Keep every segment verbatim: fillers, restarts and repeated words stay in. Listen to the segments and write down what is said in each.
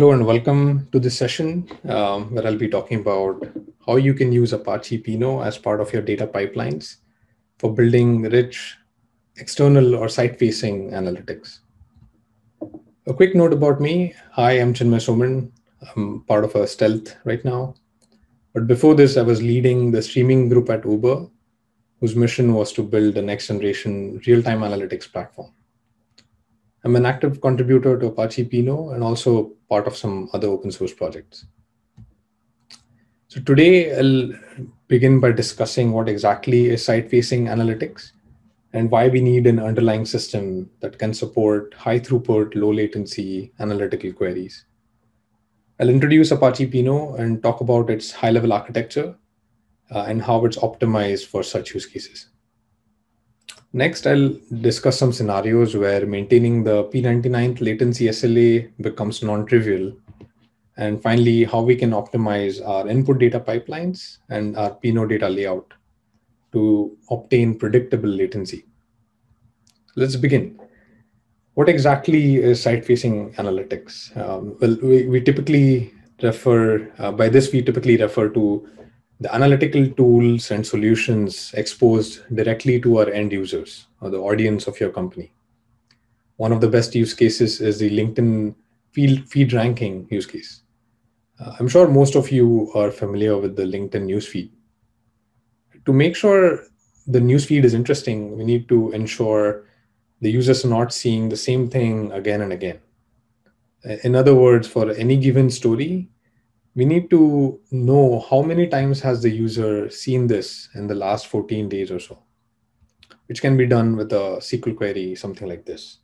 Hello and welcome to this session um, where I'll be talking about how you can use Apache Pinot as part of your data pipelines for building rich external or site-facing analytics. A quick note about me. Hi, I'm Chinmay Soman. I'm part of a stealth right now. But before this, I was leading the streaming group at Uber, whose mission was to build a next generation real-time analytics platform. I'm an active contributor to Apache Pinot and also part of some other open source projects. So today I'll begin by discussing what exactly is site-facing analytics and why we need an underlying system that can support high throughput, low latency analytical queries. I'll introduce Apache Pinot and talk about its high-level architecture uh, and how it's optimized for such use cases. Next, I'll discuss some scenarios where maintaining the P ninety-ninth latency S L A becomes non-trivial. And finally, how we can optimize our input data pipelines and our Pinot data layout to obtain predictable latency. Let's begin. What exactly is site-facing analytics? Um, well, we, we typically refer, uh, by this we typically refer to the analytical tools and solutions exposed directly to our end users or the audience of your company. One of the best use cases is the LinkedIn feed, feed ranking use case. Uh, I'm sure most of you are familiar with the LinkedIn newsfeed. To make sure the newsfeed is interesting, we need to ensure the users are not seeing the same thing again and again. In other words, for any given story, we need to know how many times has the user seen this in the last fourteen days or so, which can be done with a S Q L query, something like this.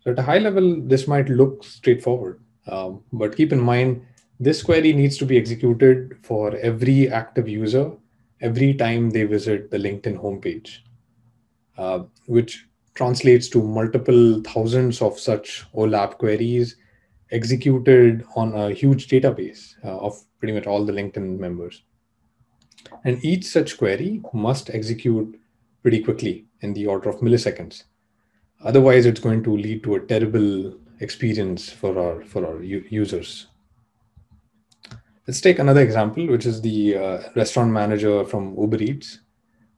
So at a high level, this might look straightforward, um, but keep in mind, this query needs to be executed for every active user every time they visit the LinkedIn homepage, uh, which translates to multiple thousands of such O LAP queries executed on a huge database uh, of pretty much all the LinkedIn members. And each such query must execute pretty quickly in the order of milliseconds. Otherwise, it's going to lead to a terrible experience for our, for our users. Let's take another example, which is the uh, restaurant manager from Uber Eats.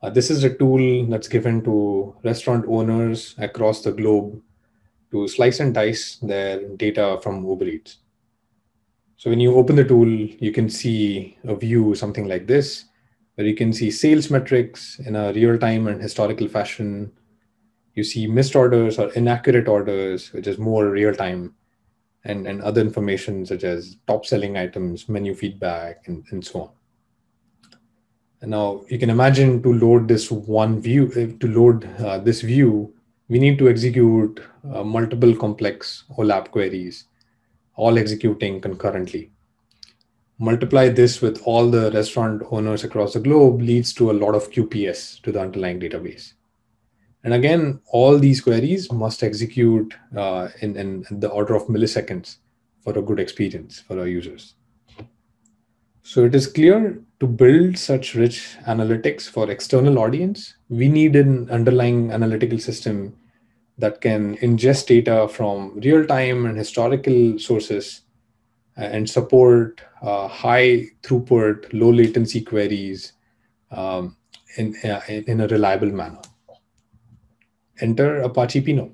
Uh, this is a tool that's given to restaurant owners across the globe to slice and dice their data from Uber Eats. So when you open the tool, you can see a view, something like this, where you can see sales metrics in a real-time and historical fashion. You see missed orders or inaccurate orders, which is more real-time, and, and other information such as top-selling items, menu feedback, and, and so on. And now you can imagine to load this one view, to load uh, this view, we need to execute uh, multiple complex O LAP queries, all executing concurrently. Multiply this with all the restaurant owners across the globe leads to a lot of Q P S to the underlying database. And again, all these queries must execute uh, in, in the order of milliseconds for a good experience for our users. So it is clear to build such rich analytics for external audience, we need an underlying analytical system that can ingest data from real-time and historical sources and support uh, high throughput, low latency queries um, in, uh, in a reliable manner. Enter Apache Pinot.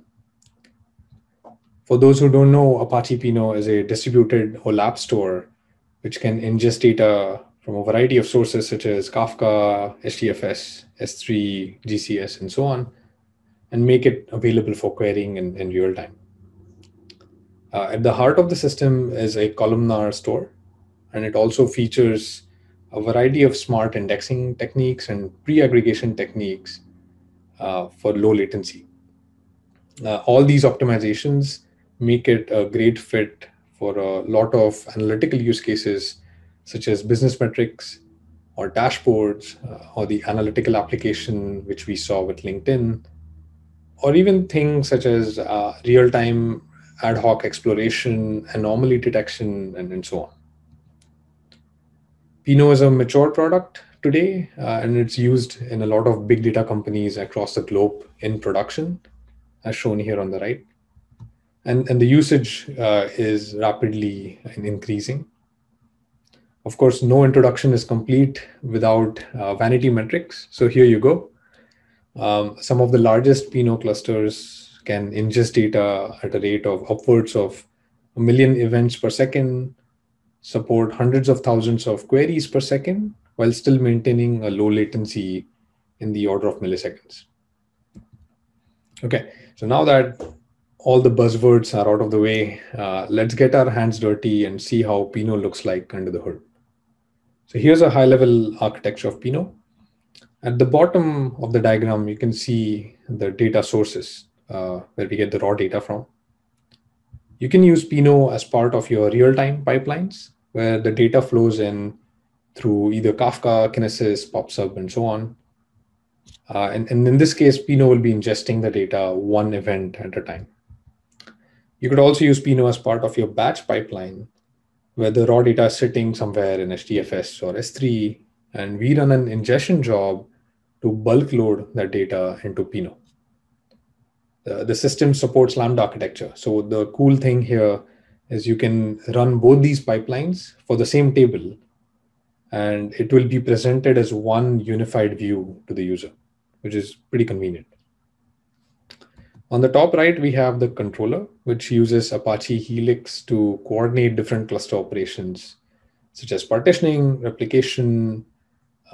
For those who don't know, Apache Pinot is a distributed O LAP store which can ingest data from a variety of sources such as Kafka, H D F S, S three, G C S, and so on, and make it available for querying in, in real time. Uh, at the heart of the system is a columnar store, and it also features a variety of smart indexing techniques and pre-aggregation techniques uh, for low latency. Uh, all these optimizations make it a great fit for a lot of analytical use cases such as business metrics or dashboards uh, or the analytical application which we saw with LinkedIn, or even things such as uh, real-time ad hoc exploration, anomaly detection, and, and so on. Pinot is a mature product today, uh, and it's used in a lot of big data companies across the globe in production, as shown here on the right. And, and the usage uh, is rapidly increasing. Of course, no introduction is complete without uh, vanity metrics. So here you go. Um, some of the largest Pinot clusters can ingest data at a rate of upwards of a million events per second, support hundreds of thousands of queries per second, while still maintaining a low latency in the order of milliseconds. Okay, so now that all the buzzwords are out of the way, uh, let's get our hands dirty and see how Pinot looks like under the hood. So here's a high-level architecture of Pinot. At the bottom of the diagram, you can see the data sources uh, where we get the raw data from. You can use Pinot as part of your real-time pipelines, where the data flows in through either Kafka, Kinesis, Pub/Sub, and so on. Uh, and, and in this case, Pinot will be ingesting the data one event at a time. You could also use Pinot as part of your batch pipeline, where the raw data is sitting somewhere in H D F S or S three, and we run an ingestion job to bulk load that data into Pinot. The, the system supports Lambda architecture. So the cool thing here is you can run both these pipelines for the same table, and it will be presented as one unified view to the user, which is pretty convenient. On the top right, we have the controller, which uses Apache Helix to coordinate different cluster operations, such as partitioning, replication,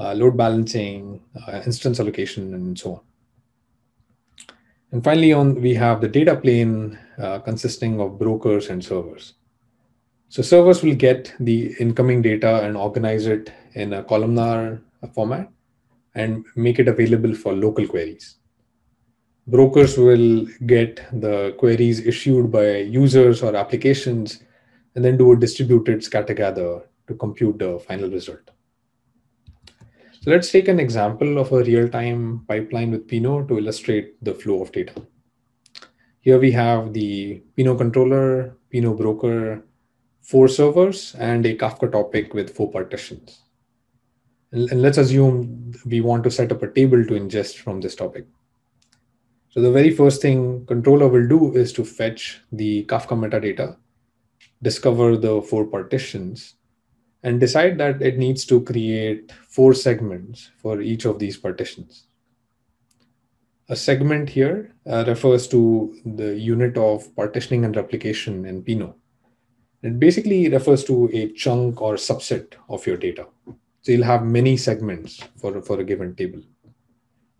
uh, load balancing, uh, instance allocation, and so on. And finally, on we have the data plane uh, consisting of brokers and servers. So servers will get the incoming data and organize it in a columnar format and make it available for local queries. Brokers will get the queries issued by users or applications and then do a distributed scatter-gather to compute the final result. So let's take an example of a real-time pipeline with Pinot to illustrate the flow of data. Here we have the Pinot controller, Pinot broker, four servers, and a Kafka topic with four partitions. And, and let's assume we want to set up a table to ingest from this topic. So the very first thing controller will do is to fetch the Kafka metadata, discover the four partitions, and decide that it needs to create four segments for each of these partitions. A segment here uh, refers to the unit of partitioning and replication in Pinot. It basically refers to a chunk or subset of your data. So you'll have many segments for, for a given table.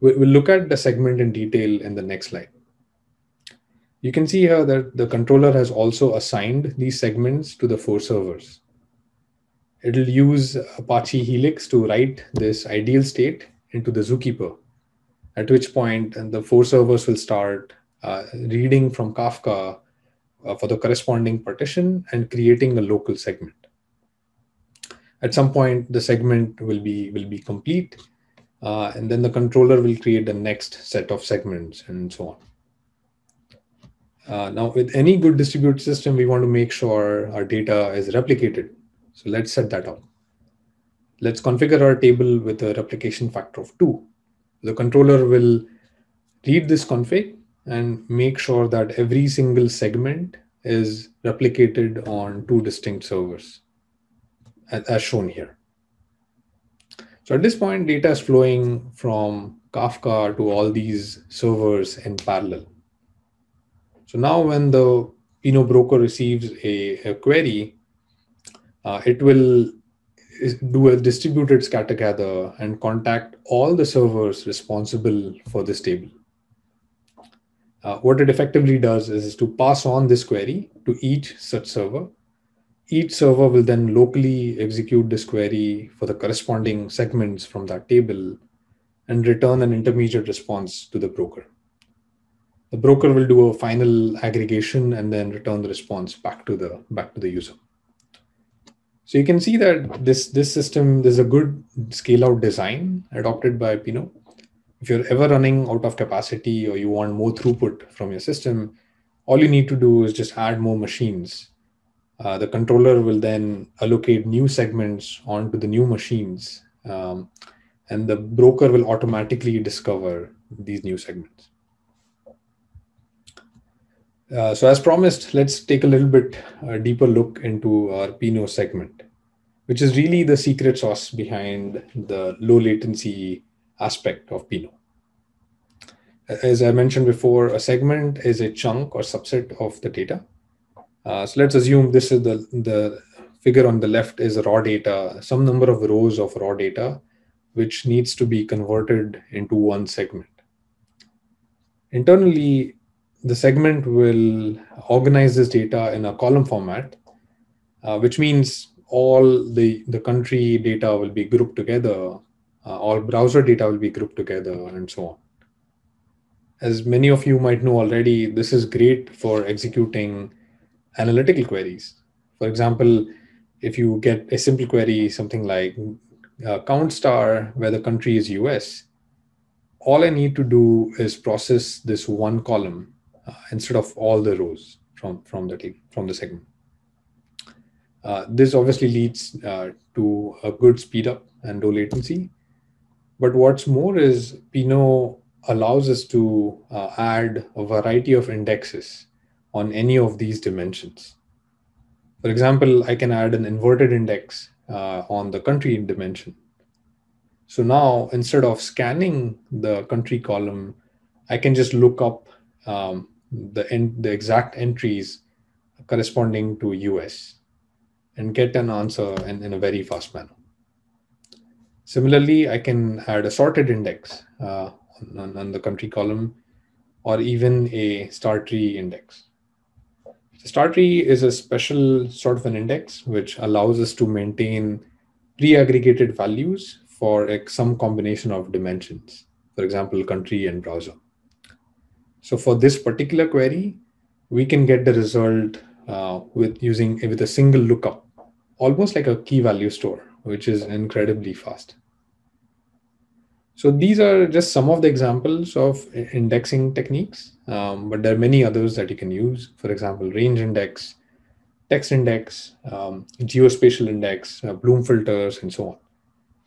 We'll look at the segment in detail in the next slide. You can see here that the controller has also assigned these segments to the four servers. It'll use Apache Helix to write this ideal state into the Zookeeper, at which point the four servers will start uh, reading from Kafka uh, for the corresponding partition and creating a local segment. At some point, the segment will be, will be complete. Uh, and then the controller will create the next set of segments and so on. Uh, now, with any good distributed system, we want to make sure our data is replicated. So let's set that up. Let's configure our table with a replication factor of two. The controller will read this config and make sure that every single segment is replicated on two distinct servers, as shown here. So at this point, data is flowing from Kafka to all these servers in parallel. So now when the Pinot broker receives a, a query, uh, it will do a distributed scatter-gather and contact all the servers responsible for this table. Uh, what it effectively does is to pass on this query to each such server. Each server will then locally execute this query for the corresponding segments from that table and return an intermediate response to the broker. The broker will do a final aggregation and then return the response back to the, back to the user. So you can see that this, this system, there's a good scale-out design adopted by Pinot. If you're ever running out of capacity or you want more throughput from your system, all you need to do is just add more machines. Uh, the controller will then allocate new segments onto the new machines, um, and the broker will automatically discover these new segments. Uh, so as promised, let's take a little bit uh, deeper look into our Pinot segment, which is really the secret sauce behind the low latency aspect of Pinot. As I mentioned before, a segment is a chunk or subset of the data. Uh, so let's assume this is the, the figure on the left is raw data, some number of rows of raw data, which needs to be converted into one segment. Internally, the segment will organize this data in a column format, uh, which means all the, the country data will be grouped together, uh, all browser data will be grouped together, and so on. As many of you might know already, this is great for executing analytical queries. For example, if you get a simple query, something like uh, count star, where the country is U S, all I need to do is process this one column uh, instead of all the rows from, from, the, from the segment. Uh, this obviously leads uh, to a good speed up and low latency. But what's more is Pinot allows us to uh, add a variety of indexes on any of these dimensions. For example, I can add an inverted index uh, on the country dimension. So now, instead of scanning the country column, I can just look up um, the, en the exact entries corresponding to U S and get an answer in, in a very fast manner. Similarly, I can add a sorted index uh, On, on the country column, or even a StarTree index. So StarTree is a special sort of an index which allows us to maintain pre-aggregated values for a, some combination of dimensions, for example, country and browser. So for this particular query, we can get the result uh, with using with a single lookup, almost like a key value store, which is incredibly fast. So these are just some of the examples of indexing techniques, um, but there are many others that you can use. For example, range index, text index, um, geospatial index, uh, bloom filters, and so on.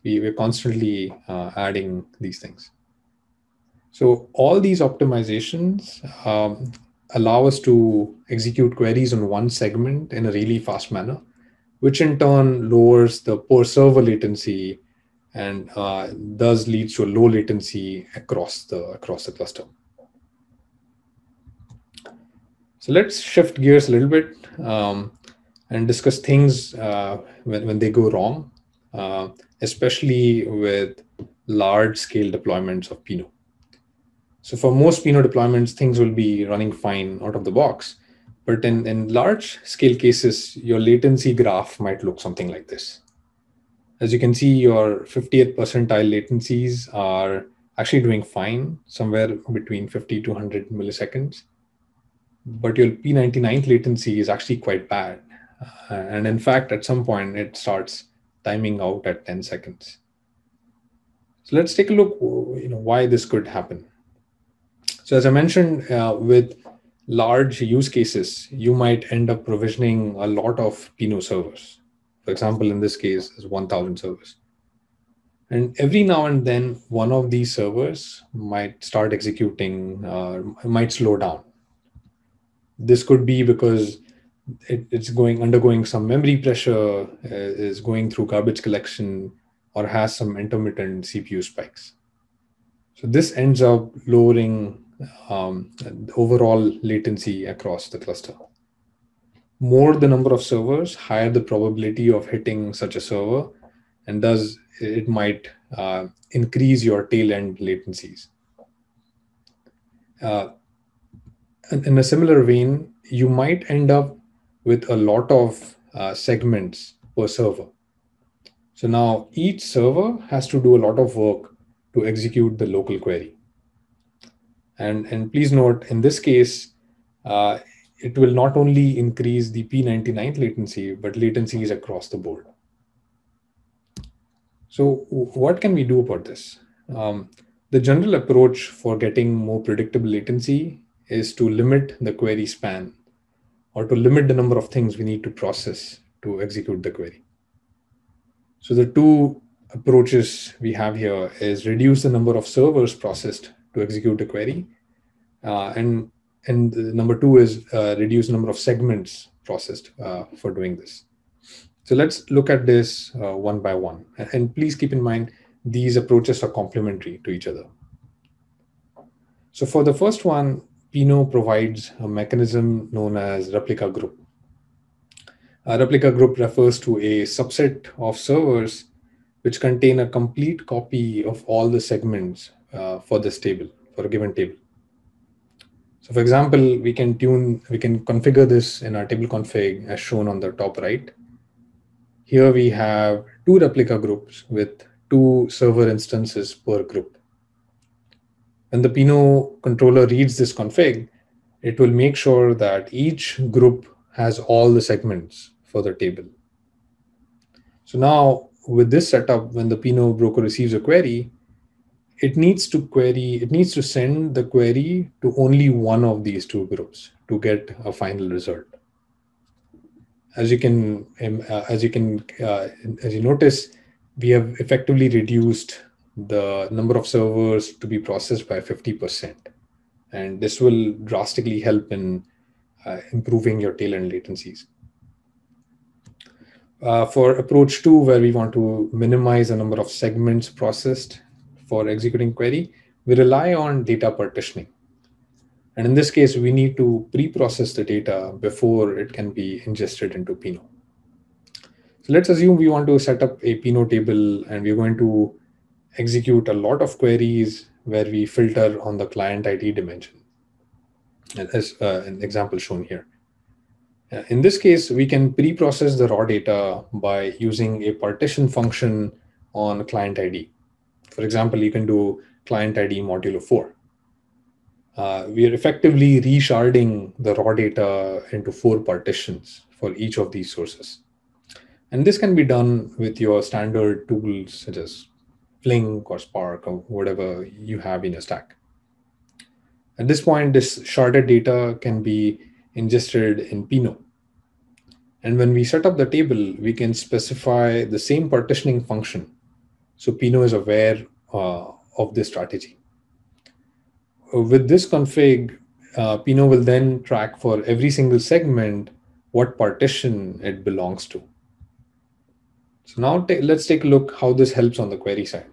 We, we're constantly uh, adding these things. So all these optimizations um, allow us to execute queries on one segment in a really fast manner, which in turn lowers the per server latency and uh, does lead to a low latency across the across the cluster. So let's shift gears a little bit um, and discuss things uh, when, when they go wrong, uh, especially with large scale deployments of Pinot. So for most Pinot deployments, things will be running fine out of the box, but in, in large scale cases, your latency graph might look something like this. As you can see, your fiftieth percentile latencies are actually doing fine, somewhere between fifty to one hundred milliseconds. But your P ninety-ninth latency is actually quite bad. Uh, and in fact, at some point, it starts timing out at ten seconds. So let's take a look you know, why this could happen. So as I mentioned, uh, with large use cases, you might end up provisioning a lot of Pinot servers. For example, in this case, is one thousand servers. And every now and then, one of these servers might start executing, uh, might slow down. This could be because it, it's going undergoing some memory pressure, uh, is going through garbage collection, or has some intermittent C P U spikes. So this ends up lowering um, the overall latency across the cluster. More the number of servers, higher the probability of hitting such a server, and thus it might uh, increase your tail end latencies. Uh, in a similar vein, you might end up with a lot of uh, segments per server. So now each server has to do a lot of work to execute the local query. And, and please note, in this case, uh, it will not only increase the P ninety-ninth latency, but latencies across the board. So what can we do about this? Um, the general approach for getting more predictable latency is to limit the query span, or to limit the number of things we need to process to execute the query. So the two approaches we have here is reduce the number of servers processed to execute a query, uh, and And uh, number two is uh, reduce number of segments processed uh, for doing this. So let's look at this uh, one by one. And please keep in mind, these approaches are complementary to each other. So for the first one, Pinot provides a mechanism known as replica group. A replica group refers to a subset of servers which contain a complete copy of all the segments uh, for this table, for a given table. So for example, we can tune, we can configure this in our table config as shown on the top right. Here we have two replica groups with two server instances per group. When the Pinot controller reads this config, it will make sure that each group has all the segments for the table. So now with this setup, when the Pinot broker receives a query, it needs to query, it needs to send the query to only one of these two groups to get a final result. As you can, as you can, uh, as you notice, we have effectively reduced the number of servers to be processed by fifty percent. And this will drastically help in uh, improving your tail end latencies. Uh, for approach two, where we want to minimize the number of segments processed for executing query, we rely on data partitioning. And in this case, we need to pre-process the data before it can be ingested into Pinot. So let's assume we want to set up a Pinot table and we're going to execute a lot of queries where we filter on the client I D dimension, as uh, an example shown here. In this case, we can pre-process the raw data by using a partition function on client I D. For example, you can do client I D modulo four. Uh, we are effectively resharding the raw data into four partitions for each of these sources. And this can be done with your standard tools such as Flink or Spark or whatever you have in your stack. At this point, this sharded data can be ingested in Pinot. And when we set up the table, we can specify the same partitioning function. So Pinot is aware uh, of this strategy. With this config, uh, Pinot will then track for every single segment what partition it belongs to. So now let's take a look how this helps on the query side.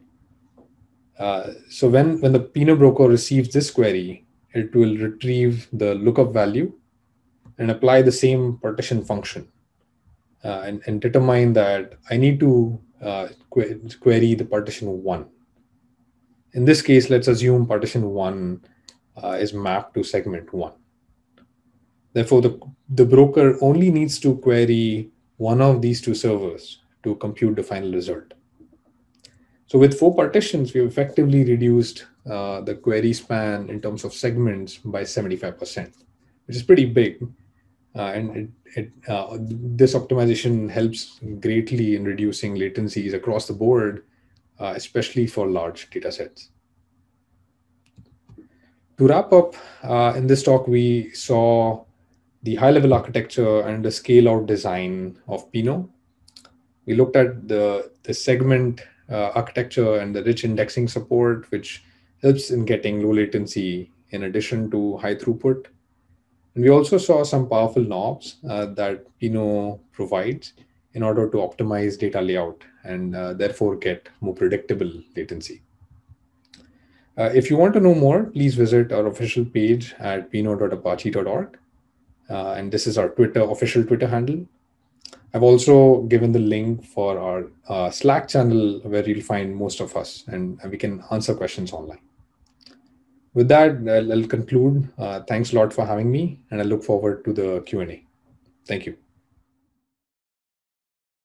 Uh, so when, when the Pinot broker receives this query, it will retrieve the lookup value and apply the same partition function uh, and, and determine that I need to uh, qu query the partition one. In this case, let's assume partition one uh, is mapped to segment one. Therefore, the, the broker only needs to query one of these two servers to compute the final result. So with four partitions, we've effectively reduced uh, the query span in terms of segments by seventy-five percent, which is pretty big. Uh, and it, it, uh, this optimization helps greatly in reducing latencies across the board, Uh, especially for large data sets. To wrap up, uh, in this talk, we saw the high-level architecture and the scale-out design of Pinot. We looked at the, the segment uh, architecture and the rich indexing support, which helps in getting low latency in addition to high throughput. And we also saw some powerful knobs uh, that Pinot provides in order to optimize data layout and uh, therefore get more predictable latency. Uh, if you want to know more, please visit our official page at pinot dot apache dot org. Uh, and this is our Twitter official Twitter handle. I've also given the link for our uh, Slack channel where you'll find most of us and we can answer questions online. With that, I'll, I'll conclude. Uh, thanks a lot for having me and I look forward to the Q and A. Thank you.